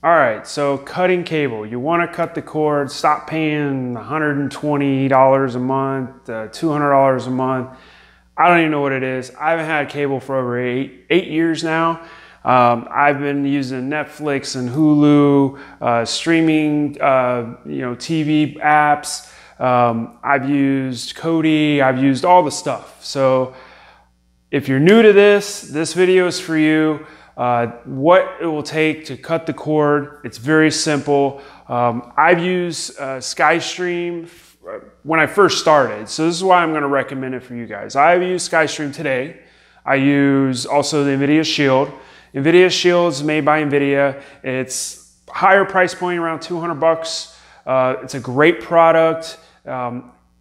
All right, so cutting cable. You want to cut the cord, stop paying $120 a month, $200 a month. I don't even know what it is. I haven't had cable for over eight years now. I've been using Netflix and Hulu, streaming, TV apps. I've used Kodi, I've used all the stuff. So if you're new to this, this video is for you. What it will take to cut the cord. It's very simple. I've used Skystream when I first started. So this is why I'm gonna recommend it for you guys. I've used Skystream today. I use also the NVIDIA Shield. NVIDIA Shield's made by NVIDIA. It's higher price point, around 200 bucks. It's a great product.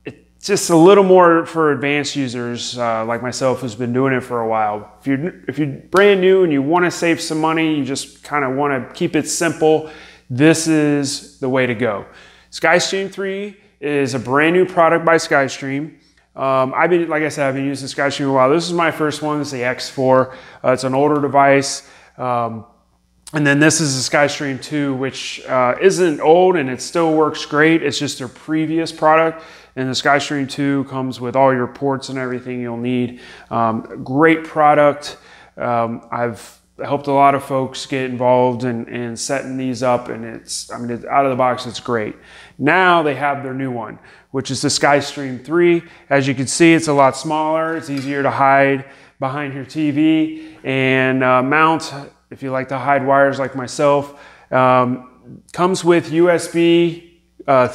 It's just a little more for advanced users like myself who's been doing it for a while. If you're brand new and you want to save some money, you just kind of want to keep it simple, this is the way to go. Skystream 3 is a brand new product by Skystream. Like I said, I've been using Skystream a while. This is my first one. It's the X4. It's an older device. And then this is the Skystream 2, which isn't old and it still works great. It's just their previous product. And the Skystream 2 comes with all your ports and everything you'll need. Great product. I've helped a lot of folks get involved in setting these up, and I mean, out of the box, it's great. Now they have their new one, which is the Skystream 3. As you can see, it's a lot smaller. It's easier to hide behind your TV and mount. If you like to hide wires like myself, comes with USB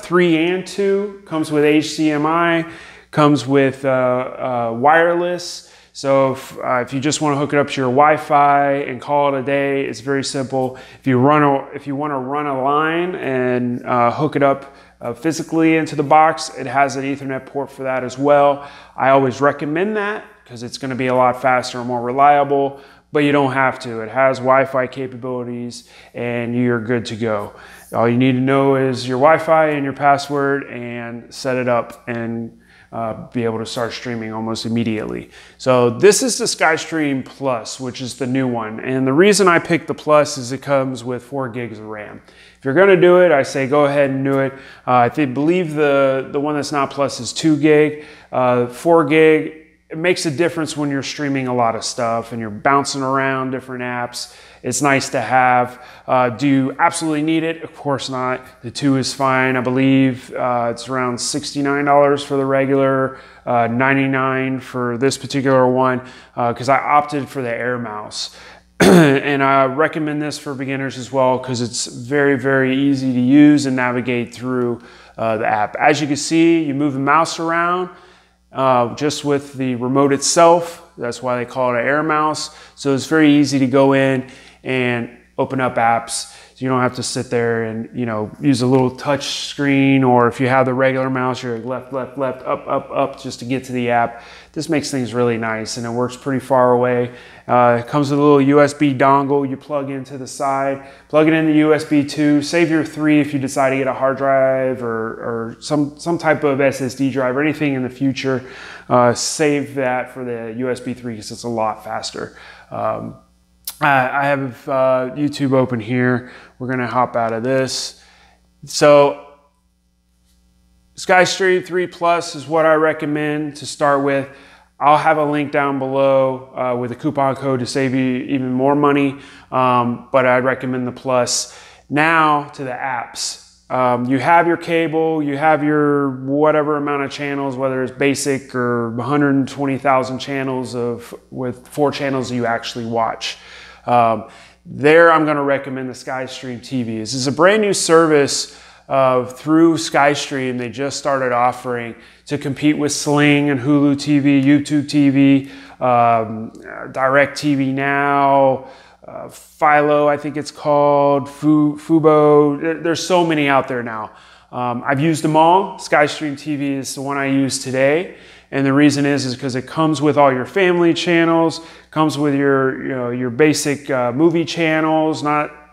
3 and 2, comes with HDMI, comes with wireless. So if you just want to hook it up to your Wi-Fi and call it a day, it's very simple. If you want to run a line and hook it up physically into the box, it has an Ethernet port for that as well. I always recommend that because it's going to be a lot faster and more reliable. But you don't have to. It has Wi-Fi capabilities and you're good to go. All you need to know is your Wi-Fi and your password and set it up and be able to start streaming almost immediately. So this is the Skystream Plus, which is the new one. And the reason I picked the Plus is it comes with 4 gigs of RAM. If you're gonna do it, I say go ahead and do it. I believe the one that's not Plus is 2 gig, 4 gig. It makes a difference when you're streaming a lot of stuff and you're bouncing around different apps. It's nice to have. Do you absolutely need it? Of course not. The 2 is fine. I believe it's around $69 for the regular, $99 for this particular one, because I opted for the Air Mouse. And I recommend this for beginners as well because it's very, very easy to use and navigate through the app. As you can see, you move the mouse around just with the remote itself. That's why they call it an Air Mouse. So it's very easy to go in and open up apps. So you don't have to sit there and use a little touch screen, or if you have the regular mouse, you're left, left, left, up, up, up just to get to the app. This makes things really nice and it works pretty far away. It comes with a little USB dongle you plug into the side, plug it into USB 2, save your 3 if you decide to get a hard drive or some type of SSD drive or anything in the future. Save that for the USB 3 because it's a lot faster. I have YouTube open here. We're gonna hop out of this. So Skystream 3 Plus is what I recommend to start with. I'll have a link down below with a coupon code to save you even more money, but I'd recommend the Plus. Now to the apps. You have your cable, you have your whatever amount of channels, whether it's basic or 120,000 channels with 4 channels that you actually watch. I'm gonna recommend the Skystream TV. This is a brand new service through Skystream. They just started offering to compete with Sling and Hulu TV, YouTube TV, DirecTV Now, Philo, I think it's called, Fubo. There's so many out there now. I've used them all. Skystream TV is the one I use today. And the reason is because it comes with all your family channels, comes with your basic movie channels.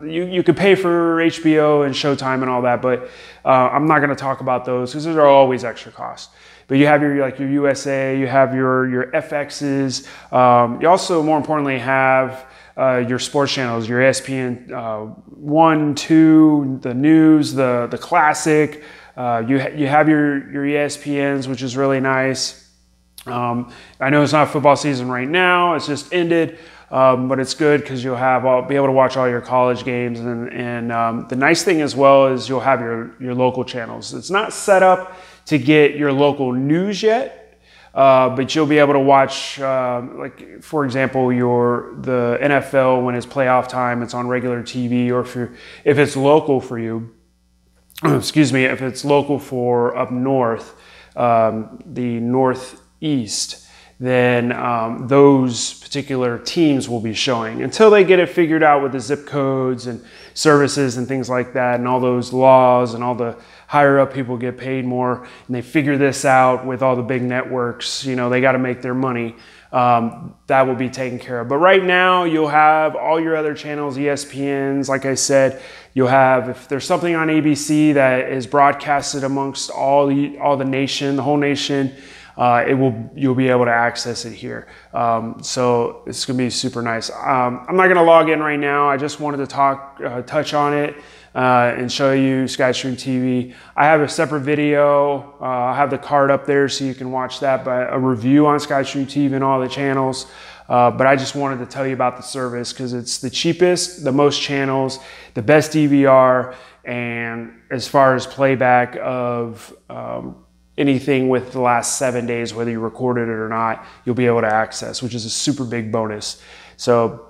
You could pay for HBO and Showtime and all that, but I'm not going to talk about those because those are always extra costs. But you have your USA, you have your FXs. You also, more importantly, have your sports channels, your ESPN 1, 2, the news, the classic. You have your ESPNs, which is really nice. I know it's not football season right now, it's just ended, but it's good because you'll have be able to watch all your college games. And the nice thing as well is you'll have your local channels. It's not set up to get your local news yet, but you'll be able to watch, like for example, the NFL when it's playoff time. It's on regular TV, or if it's local for you. Excuse me, if it's local for up north, the Northeast, then those particular teams will be showing until they get it figured out with the zip codes and services and things like that, and all those laws, and all the higher up people get paid more and they figure this out with all the big networks. You know, they got to make their money. That will be taken care of. But right now you'll have all your other channels, ESPNs, like I said. You'll have, if there's something on ABC that is broadcasted amongst all the nation, the whole nation, you'll be able to access it here. So it's gonna be super nice. I'm not gonna log in right now. I just wanted to touch on it and show you Skystream TV. I have a separate video. I have the card up there so you can watch that, but a review on Skystream TV and all the channels. But I just wanted to tell you about the service because it's the cheapest, the most channels, the best DVR, and as far as playback of anything with the last 7 days, whether you recorded it or not, you'll be able to access, which is a super big bonus. So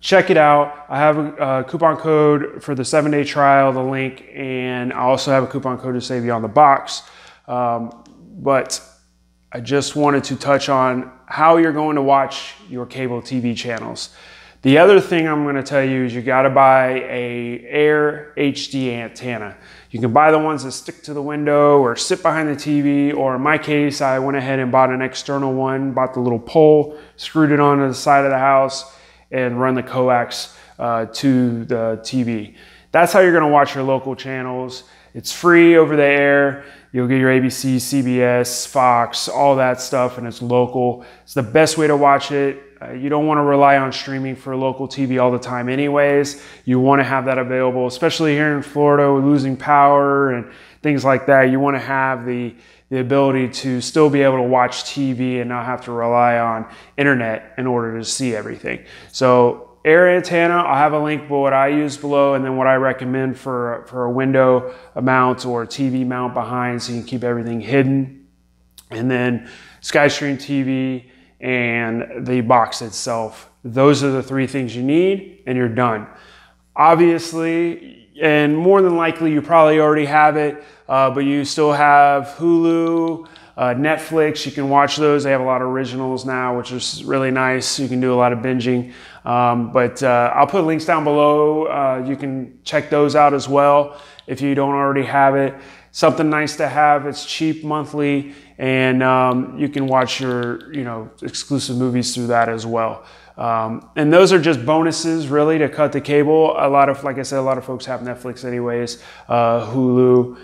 check it out. I have a coupon code for the 7-day trial, the link, and I also have a coupon code to save you on the box. But I just wanted to touch on how you're going to watch your cable TV channels. The other thing I'm going to tell you is you got to buy a Air HD antenna. You can buy the ones that stick to the window or sit behind the TV, or in my case, I went ahead and bought an external one, bought the little pole, screwed it onto the side of the house, and run the coax to the TV. That's how you're going to watch your local channels. It's free over the air. You'll get your ABC, CBS, Fox, all that stuff, and it's local. It's the best way to watch it. You don't want to rely on streaming for local TV all the time anyways. You want to have that available, especially here in Florida with losing power and things like that. You want to have the ability to still be able to watch TV and not have to rely on internet in order to see everything. So Air antenna, I'll have a link for what I use below, and then what I recommend for a window mount or a TV mount behind, so you can keep everything hidden. And then Skystream TV and the box itself. Those are the three things you need, and you're done. Obviously, and more than likely, you probably already have it, but you still have Hulu, Netflix. You can watch those. They have a lot of originals now, which is really nice. You can do a lot of binging. But I'll put links down below. You can check those out as well if you don't already have it. Something nice to have. It's cheap monthly, and you can watch your exclusive movies through that as well. And those are just bonuses, really, to cut the cable. Like I said, a lot of folks have Netflix anyways, Hulu,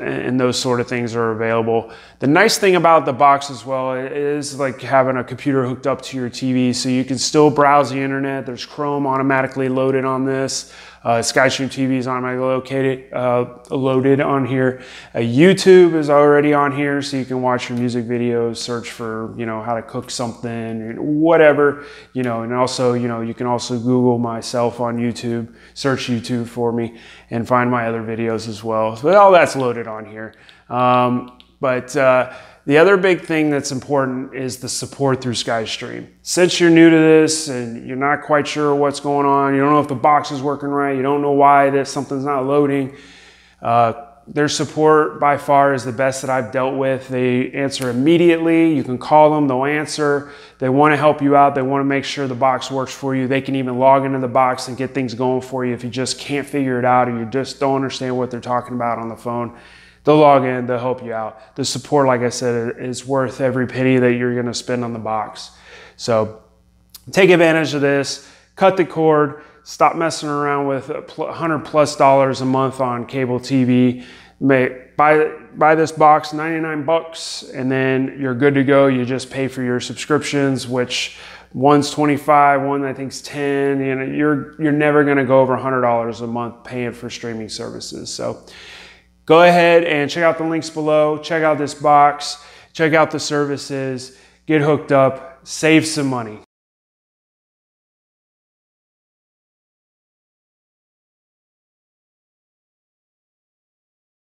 and those sort of things are available. The nice thing about the box as well is like having a computer hooked up to your TV, so you can still browse the internet. There's Chrome automatically loaded on this. Skystream TV is automatically loaded on here. YouTube is already on here, so you can watch your music videos, search for how to cook something, whatever. And also you can also Google myself on YouTube, search YouTube for me, and find my other videos as well. So all that's loaded on here. But the other big thing that's important is the support through Skystream. Since you're new to this and you're not quite sure what's going on, you don't know if the box is working right, you don't know why something's not loading, their support by far is the best that I've dealt with. They answer immediately. You can call them, they'll answer. They want to help you out. They want to make sure the box works for you. They can even log into the box and get things going for you if you just can't figure it out, or you just don't understand what they're talking about on the phone. They'll log in, they'll help you out. The support, like I said, is worth every penny that you're gonna spend on the box. So take advantage of this, cut the cord, stop messing around with $100+ a month on cable TV. Buy this box, 99 bucks, and then you're good to go. You just pay for your subscriptions, which one's 25, one I think's 10. You know, you're never gonna go over $100 a month paying for streaming services. So go ahead and check out the links below. Check out this box. Check out the services. Get hooked up. Save some money.